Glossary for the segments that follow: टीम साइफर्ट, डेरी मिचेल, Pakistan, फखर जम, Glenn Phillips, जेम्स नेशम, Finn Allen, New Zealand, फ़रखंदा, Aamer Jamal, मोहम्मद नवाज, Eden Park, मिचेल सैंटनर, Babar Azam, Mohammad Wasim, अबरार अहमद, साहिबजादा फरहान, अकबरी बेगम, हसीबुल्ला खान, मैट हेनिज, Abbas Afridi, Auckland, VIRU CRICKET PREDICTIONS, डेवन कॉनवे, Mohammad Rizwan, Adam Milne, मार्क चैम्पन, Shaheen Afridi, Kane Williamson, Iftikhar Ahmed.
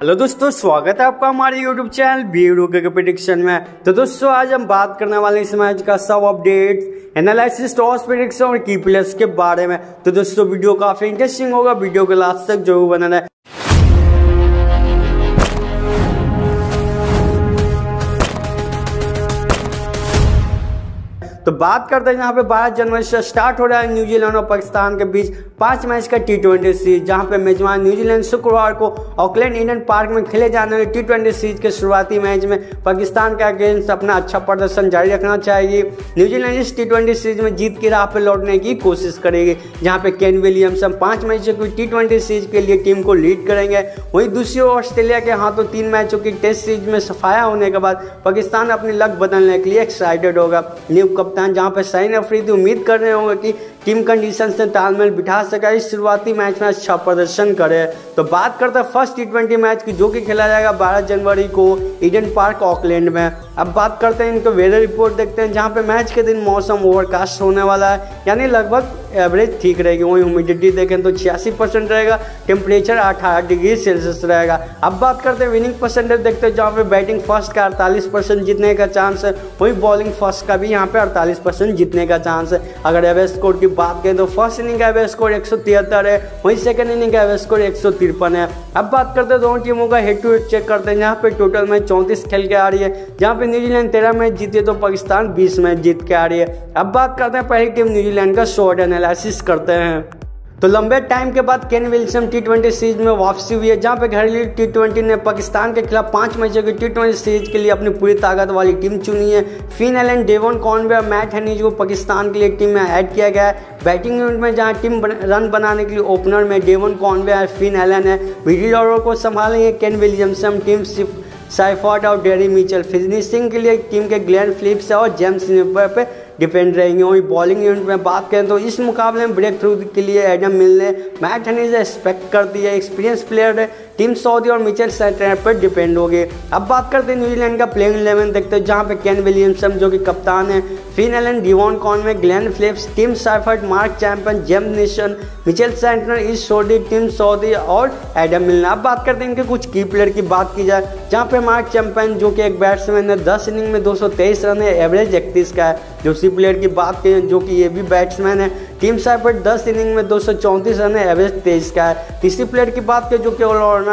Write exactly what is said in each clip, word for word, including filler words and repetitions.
Hello दोस्तों, स्वागत है आपका हमारे YouTube channel Veeru cricket prediction में। तो दोस्तों आज हम बात करने वाले हैं इस मैच का सब अपडेट, एनालिसिस, टॉस प्रेडिक्शन और की प्लेयर्स के बारे में। तो दोस्तों वीडियो काफी इंटरेस्टिंग होगा, वीडियो के लास्ट तक जरूर बना रहे। तो बात करते हैं यहाँ पे बाईस जनवरी से स्टार्ट हो रहा है न्यूजीलैंड और पाकिस्तान के बीच पांच मैच का टी ट्वेंटी सीरीज, जहाँ पे मेजबान न्यूजीलैंड शुक्रवार को ऑकलैंड ईडन पार्क में खेले जाने वाले टी ट्वेंटी सीरीज के शुरुआती मैच में पाकिस्तान के अगेंस्ट अपना अच्छा प्रदर्शन जारी रखना चाहिए। न्यूजीलैंड इस टी ट्वेंटी सीरीज में जीत की राह पर लौटने की कोशिश करेगी, जहाँ पे केन विलियमसन पाँच मैचों की टी ट्वेंटी सीरीज के लिए टीम को लीड करेंगे। वहीं दूसरी ओर ऑस्ट्रेलिया के हाथों तो तीन मैचों की टेस्ट सीरीज में सफाया होने के बाद पाकिस्तान अपनी लक बदलने के लिए एक्साइटेड होगा। न्यू जहां पर शाहीन अफरीदी उम्मीद कर रहे होंगे कि टीम कंडीशन से तालमेल बिठा सके, इस शुरुआती मैच में अच्छा प्रदर्शन करे। तो बात करते हैं फर्स्ट टी ट्वेंटी मैच की, जो कि खेला जाएगा बारह जनवरी को ईडन पार्क ऑकलैंड में। अब बात करते हैं इनके वेदर रिपोर्ट देखते हैं, जहां पे मैच के दिन मौसम ओवरकास्ट होने वाला है, यानी लगभग एवरेज ठीक रहेगी। वहीं ह्यूमिडिटी देखें तो छियासी परसेंट रहेगा, टेम्परेचर अठारह डिग्री सेल्सियस रहेगा। अब बात करते हैं विनिंग परसेंटेज देखते हैं, जहाँ पे बैटिंग फर्स्ट का अड़तालीस परसेंट जीतने का चांस है, वहीं बॉलिंग फर्स्ट का भी यहाँ पे अड़तालीस परसेंट जीतने का चांस है। अगर एवरेज स्कोर की बात करें तो फर्स्ट इनिंग का एवरेज स्कोर एक सौ तिहत्तर है, वहीं सेकेंड इनिंग का एवरेज स्कोर एक सौ तिरपन है। अब बात करते हैं दोनों टीमों का हेड टू हेड चेक करते हैं, जहाँ पे टोटल मैच चौंतीस खेल के आ रही है, जहाँ पे न्यूजीलैंड तेरह मैच जीती है तो पाकिस्तान बीस मैच जीत के आ रही है। अब बात करते हैं पहली टीम न्यूजीलैंड का, शॉर्ट एनालिसिस करते हैं। तो लंबे टाइम के बाद Kane Williamson T twenty series में वापसी हुई है, जहां पे घरेलू टी ट्वेंटी ने पाकिस्तान के खिलाफ पांच मैचों की टी ट्वेंटी सीरीज के लिए अपनी पूरी ताकत वाली टीम चुनी है। Finn Allen, डेवन कॉनवे, मैट हेनिज को पाकिस्तान के लिए टीम में ऐड किया गया है। बैटिंग यूनिट में जहां टीम बन, रन बनाने के लिए ओपनर में डेवन कॉनवे है, फिन एलन है, विकेटकीपर को संभालेंगे केन विलियमसन, टीम सिर्फ साइफर्ट और डेरी मिचेल, फिनिशिंग के लिए टीम के ग्लेन फिलिप्स और जेम्स नेशम पे डिपेंड रहेंगे। वहीं बॉलिंग यूनिट में बात करें तो इस मुकाबले में ब्रेक थ्रू के लिए एडम मिल ने मैट हेनिज एक्सपेक्ट कर दी है, एक्सपीरियंस प्लेयर है, टीम सऊदी और मिचेल सैंटनर पर डिपेंड हो गए। अब बात करते हैं न्यूजीलैंड का प्लेइंग इलेवन देखते हैं, जहां पे केन विलियमसन जो कि कप्तान है, Finn Allen, डेवन कॉनवे, Glenn Phillips, टीम साइफर्ट, मार्क चैम्पन, जेम्स नेशम, मिचेल सैंटनर, Ish Sodhi, Tim Southee और एडम मिल। अब बात करते हैं इनके कुछ की प्लेयर की बात की जाए, जहाँ पे मार्क चैम्पन जो कि एक बैट्समैन है, दस इनिंग में दो सौ तेईस रन है, एवरेज इकतीस का है। दूसरी प्लेयर की बात करें जो कि ये भी बैट्समैन है, टीम साइफर्ट दस इनिंग में दो सौ चौंतीस रन है, एवरेज तेईस का है। तीसरी प्लेयर की बात करें जो कि ऑलराउंडर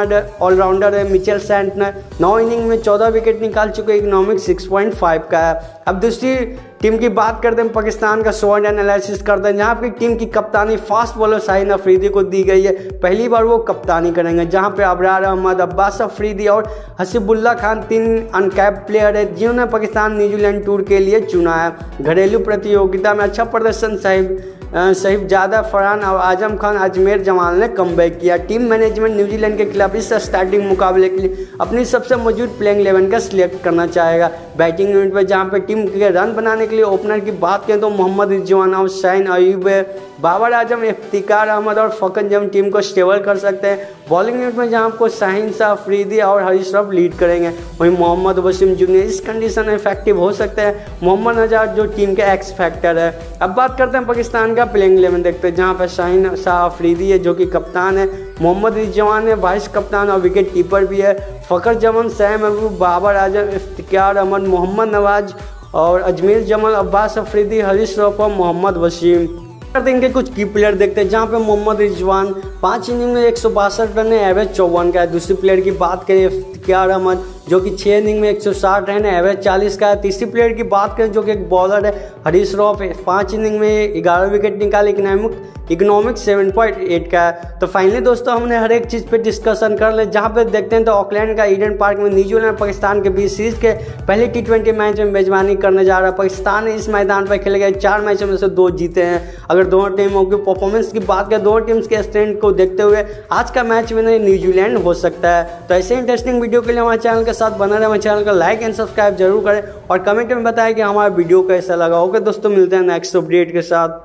ऑलराउंडर है, मिचेल सैंटनर नौ इनिंग में चौदह विकेट निकाल चुके, इकोनॉमिक सिक्स पॉइंट फाइव का है। अब दूसरी टीम की बात करते हैं पाकिस्तान का, शॉर्ट एनालिसिस करते हैं, जहाँ पे टीम की कप्तानी फास्ट बॉलर शाहीन अफरीदी को दी गई है, पहली बार वो कप्तानी करेंगे, जहाँ पे अबरार अहमद, अब्बास अफरीदी और हसीबुल्ला खान तीन अनकैप प्लेयर है, जिन्होंने पाकिस्तान न्यूजीलैंड टूर के लिए चुना है। घरेलू प्रतियोगिता में अच्छा प्रदर्शन साहिब साहिबजादा फरहान और आजम खान, अजमेर जमाल ने कमबैक किया। टीम मैनेजमेंट न्यूजीलैंड के खिलाफ इस स्टार्टिंग मुकाबले के लिए अपनी सबसे मौजूद प्लेइंग इलेवन का सिलेक्ट करना चाहेगा। बैटिंग यूनिट पर जहां पे टीम के रन बनाने के लिए ओपनर की बात करें तो मोहम्मद रिजवान और शाहीन अयूब, बाबर आजम, इफ्तिखार अहमद और फखर जम टीम को स्टेबल कर सकते हैं। बॉलिंग यूनिट में जहाँ को शाहीन अफरीदी और हरीश रऊफ लीड करेंगे, वहीं मोहम्मद वसीम जूनियर इस कंडीशन में इफेक्टिव हो सकते हैं, मोहम्मद अजहर जो टीम के एक्स फैक्टर है। अब बात करते हैं पाकिस्तान प्लेइंग इलेवन देखते हैं, जहां पर शाहीन शाह अफरीदी है जो कि कप्तान है, मोहम्मद रिजवान है वाइस कप्तान और विकेट कीपर भी है, फखर जमन, सैम अबू, बाबर आजम, इफ्तिखार अहमद, मोहम्मद नवाज और अजमेर जमाल, अब्बास अफरीदी, हरीश रऊफ और मोहम्मद वसीम। करते इनके कुछ की प्लेयर देखते हैं, जहाँ पे मोहम्मद रिजवान पाँच इनिंग में एक सौ बासठ रन है, एवरेज चौवन का है। दूसरी प्लेयर की बात करें इफ्तिखार अहमद जो कि छः इनिंग में एक सौ साठ रन है, एवरेज चालीस का है। तीसरी प्लेयर की बात करें जो कि एक बॉलर है, हरीश रऊफ पाँच इनिंग में ग्यारह विकेट निकाले, इकनॉमिक इकोनॉमिक सात पॉइंट आठ का है। तो फाइनली दोस्तों हमने हर एक चीज़ पे डिस्कशन कर ले, जहाँ पे देखते हैं तो ऑकलैंड का ईडन पार्क में न्यूजीलैंड पाकिस्तान के बीच सीरीज के पहले टी ट्वेंटी मैच में मेजबानी करने जा रहा है। पाकिस्तान ने इस मैदान पर खेले गए चार मैचों में से दो जीते हैं। अगर दोनों टीमों की परफॉर्मेंस की बात करें, दोनों टीम्स के स्ट्रेंथ को देखते हुए आज का मैच विनर न्यूजीलैंड हो सकता है। तो ऐसे इंटरेस्टिंग वीडियो के लिए हमारे चैनल के साथ बना रहे, हमारे चैनल को लाइक एंड सब्सक्राइब जरूर करें और कमेंट में बताएं कि हमारा वीडियो कैसा लगा। ओके दोस्तों, मिलते हैं नेक्स्ट अपडेट के साथ।